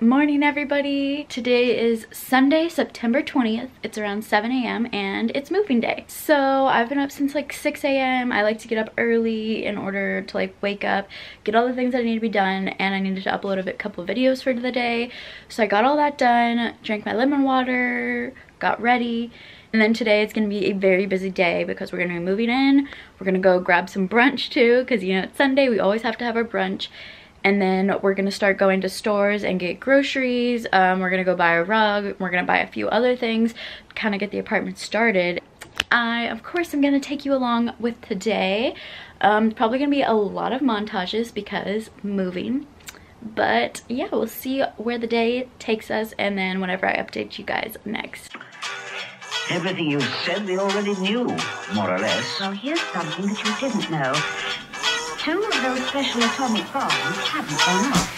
Good morning, everybody. Today is Sunday, September 20th. It's around 7 AM and it's moving day. So I've been up since like 6 AM. I like to get up early in order to like wake up, get all the things that need to be done, and I needed to upload a couple videos for the day. So I got all that done, drank my lemon water, got ready. And then today it's going to be a very busy day because we're going to be moving in. We're going to go grab some brunch too because, you know, it's Sunday. We always have to have our brunch. And then we're going to start going to stores and get groceries. We're going to go buy a rug. We're going to buy a few other things, kind of get the apartment started. I, of course, am going to take you along with today. Probably going to be a lot of montages because moving. But yeah, we'll see where the day takes us and then whenever I update you guys next. Everything you said they already knew, more or less. Well, here's something that you didn't know. Two of those special atomic bombs haven't gone off.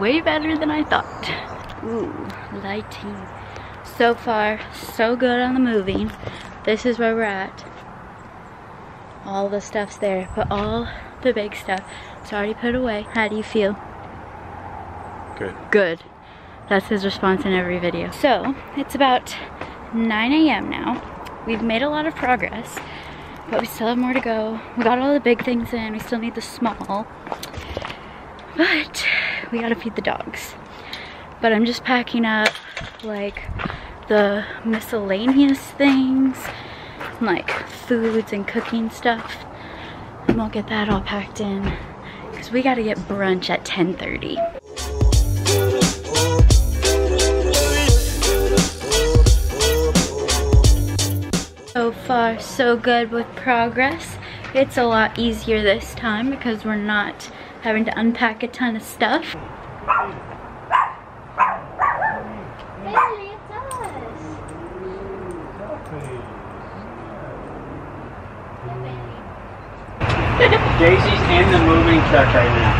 Way better than I thought. Ooh, lighting. So far, so good on the moving. This is where we're at. All the stuff's there, but all the big stuff. It's already put away. How do you feel? Good. Good. That's his response in every video. So, it's about 9 AM now. We've made a lot of progress, but we still have more to go. We got all the big things in. We still need the small. But we gotta feed the dogs. But I'm just packing up like the miscellaneous things, like foods and cooking stuff, and we'll get that all packed in because we gotta get brunch at 10:30. So far, so good with progress. It's a lot easier this time because we're not having to unpack a ton of stuff. Bailey, it's us. Daisy's in the moving truck right now.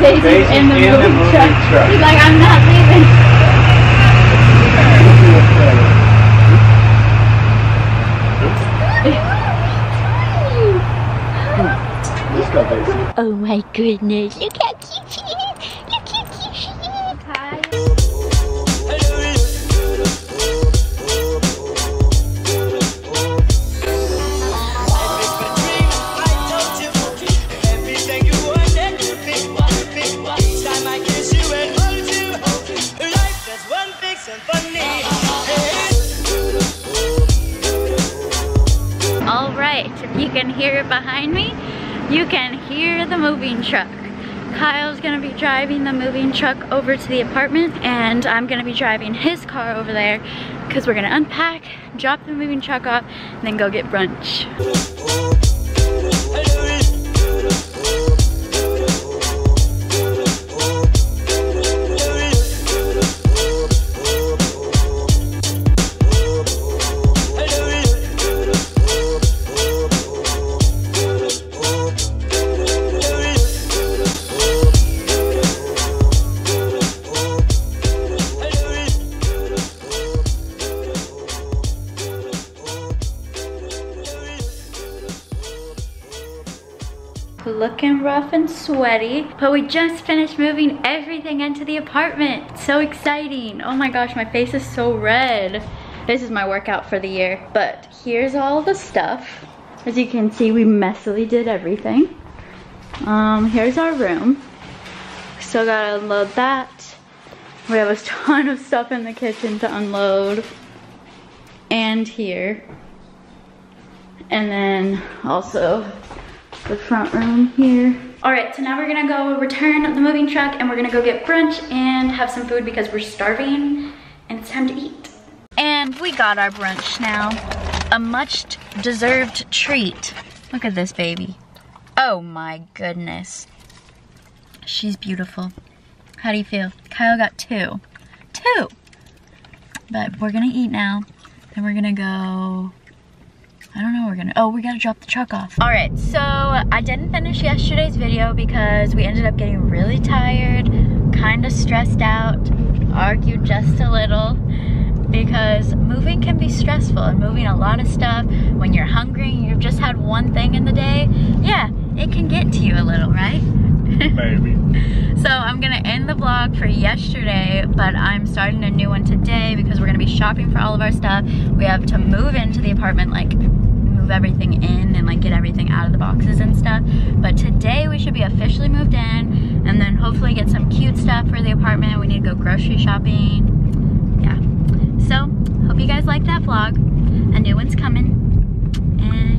Daisy's in the moving truck. He's like, I'm not leaving. Oh my goodness, look how cute she is! Look how cute she is! Hi. Alright, if you can hear it behind me, you can hear the moving truck. Kyle's gonna be driving the moving truck over to the apartment and I'm gonna be driving his car over there because we're gonna unpack, drop the moving truck off, and then go get brunch. Looking rough and sweaty, but we just finished moving everything into the apartment. So exciting. Oh my gosh, my face is so red. This is my workout for the year. But here's all the stuff. As you can see, we messily did everything. Here's our room. Still gotta unload that. We have a ton of stuff in the kitchen to unload. And here. and then also the front room here. All right, so now we're gonna go return the moving truck and we're gonna go get brunch and have some food because we're starving and it's time to eat. And we got our brunch now. A much deserved treat. Look at this baby. Oh my goodness. She's beautiful. How do you feel? Kyle got two. Two! But we're gonna eat now. Then we're gonna go, I don't know, oh, we gotta drop the truck off. All right, so I didn't finish yesterday's video because we ended up getting really tired, kinda stressed out, argued just a little, because moving can be stressful and moving a lot of stuff. When you're hungry and you've just had one thing in the day, yeah, it can get to you a little, right? Maybe. So I'm gonna end the vlog for yesterday, but I'm starting a new one today because we're gonna be shopping for all of our stuff. We have to move into the apartment, like move everything in and like get everything out of the boxes and stuff. But today we should be officially moved in and then hopefully get some cute stuff for the apartment. We need to go grocery shopping. Yeah. So hope you guys liked that vlog. A new one's coming. And